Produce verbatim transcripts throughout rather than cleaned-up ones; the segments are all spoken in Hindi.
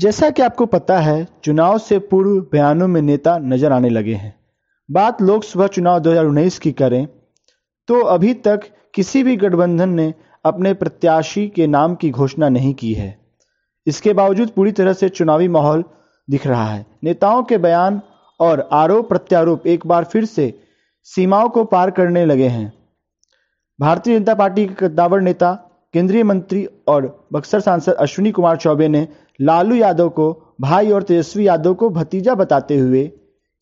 जैसा कि आपको पता है, चुनाव से पूर्व बयानों में नेता नजर आने लगे हैं। बात लोकसभा चुनाव दो हज़ार उन्नीस की करें तो अभी तक किसी भी गठबंधन ने अपने प्रत्याशी के नाम की घोषणा नहीं की है। इसके बावजूद पूरी तरह से चुनावी माहौल दिख रहा है। नेताओं के बयान और आरोप प्रत्यारोप एक बार फिर से सीमाओं को पार करने लगे हैं। भारतीय जनता पार्टी के कद्दावर नेता, केंद्रीय मंत्री और बक्सर सांसद अश्विनी कुमार चौबे ने लालू यादव को भाई और तेजस्वी यादव को भतीजा बताते हुए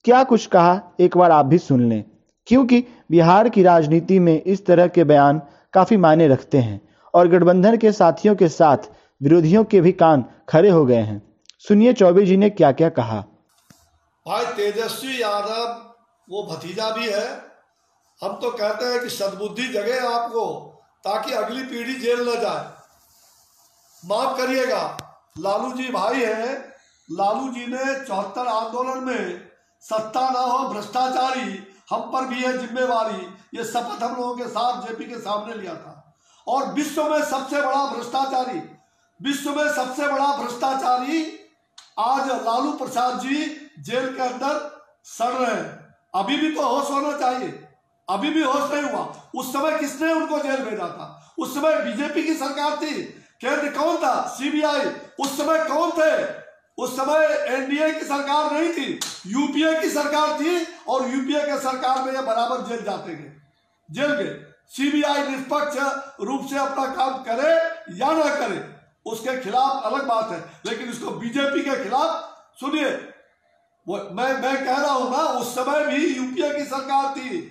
क्या कुछ कहा, एक बार आप भी सुन लें, क्योंकि बिहार की राजनीति में इस तरह के बयान काफी मायने रखते हैं और गठबंधन के साथियों के साथ विरोधियों के भी कान खड़े हो गए हैं। सुनिए चौबे जी ने क्या क्या कहा। भाई तेजस्वी यादव वो भतीजा भी है। हम तो कहते हैं कि सद्बुद्धि जगे आपको, ताकि अगली पीढ़ी जेल न जाए। माफ करिएगा, लालू जी भाई हैं। लालू जी ने चौहत्तर आंदोलन में सत्ता ना हो भ्रष्टाचारी, हम पर भी है जिम्मेवारी, ये शपथ हम लोगों के साथ जेपी के सामने लिया था। और विश्व में सबसे बड़ा भ्रष्टाचारी विश्व में सबसे बड़ा भ्रष्टाचारी आज लालू प्रसाद जी जेल के अंदर सड़ रहे हैं। अभी भी तो होश होना चाहिए, अभी भी होश नहीं हुआ। उस समय किसने उनको जेल भेजा था? उस समय बीजेपी की सरकार थी। केंद्र कौन था? सीबीआई। उस समय कौन थे? उस समय एनडीए की सरकार नहीं थी, यूपीए की सरकार थी। और यूपीए के सरकार में ये बराबर जेल जाते गए, जेल गए। सीबीआई निष्पक्ष रूप से अपना काम करे या ना करे, उसके खिलाफ अलग बात है, लेकिन इसको बीजेपी के खिलाफ, सुनिए, मैं मैं कह रहा हूं ना, उस समय भी यूपीए की सरकार थी,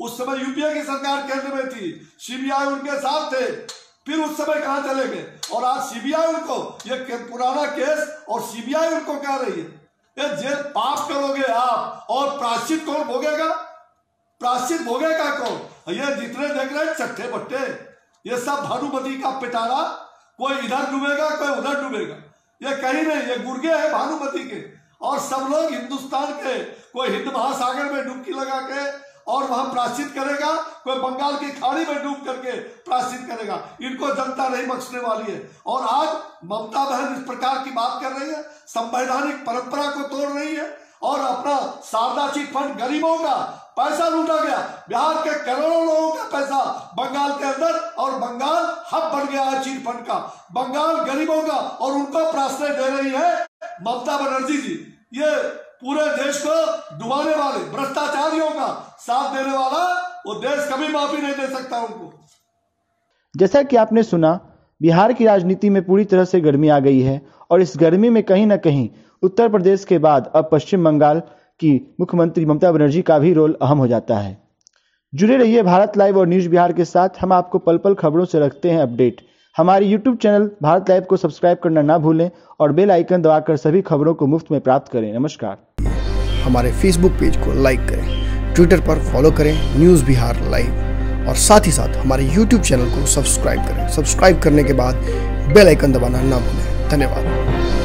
उस समय यूपीए की सरकार केंद्र में थी, सीबीआई उनके साथ थे, फिर उस समय कहां चले गए? और आज सीबीआई उनको, ये पुराना केस और सीबीआई उनको कह रही है ये जेल। पाप करोगे आप और प्रायश्चित कौन भोगेगा? प्रायश्चित भोगेगा कौन? ये जितने देख रहे हैं चट्टे बट्टे, ये सब भानुमति का पिटारा। कोई इधर डूबेगा, कोई उधर डूबेगा, ये कहीं नहीं। ये गुर्गे है भानुमति के और सब लोग हिंदुस्तान के। कोई हिंद महासागर में डुबकी लगा के और वहां प्रायश्चित करेगा, कोई बंगाल की खाड़ी में डूब करके प्रायश्चित करेगा। इनको जनता नहीं बख्शने वाली है। और आज ममता बहन इस प्रकार की बात कर रही है, संवैधानिक परंपरा को तोड़ रही है। और अपना शारदा चिट फंड, गरीबों का पैसा लूटा गया, बिहार के करोड़ों लोगों का पैसा बंगाल के अंदर, और बंगाल हब बन गया है चिट फंड का, बंगाल गरीबों का, और उनको प्राश्रय दे रही है ममता बनर्जी जी। ये पूरे देश को डुबाने वाले भ्रष्टाचारियों का साथ देने वाला वो देश कभी माफी नहीं दे सकता उनको। जैसा कि आपने सुना, बिहार की राजनीति में पूरी तरह से गर्मी आ गई है और इस गर्मी में कहीं ना कहीं उत्तर प्रदेश के बाद अब पश्चिम बंगाल की मुख्यमंत्री ममता बनर्जी का भी रोल अहम हो जाता है। जुड़े रहिए भारत लाइव और न्यूज बिहार के साथ। हम आपको पल पल खबरों से रखते हैं अपडेट। हमारे यूट्यूब चैनल भारत लाइव को सब्सक्राइब करना ना भूलें और बेल आइकन दबाकर सभी खबरों को मुफ्त में प्राप्त करें। नमस्कार। हमारे फेसबुक पेज को लाइक करें, ट्विटर पर फॉलो करें न्यूज़ बिहार लाइव, और साथ ही साथ हमारे यूट्यूब चैनल को सब्सक्राइब करें। सब्सक्राइब करने के बाद बेल आइकन दबाना ना भूलें। धन्यवाद।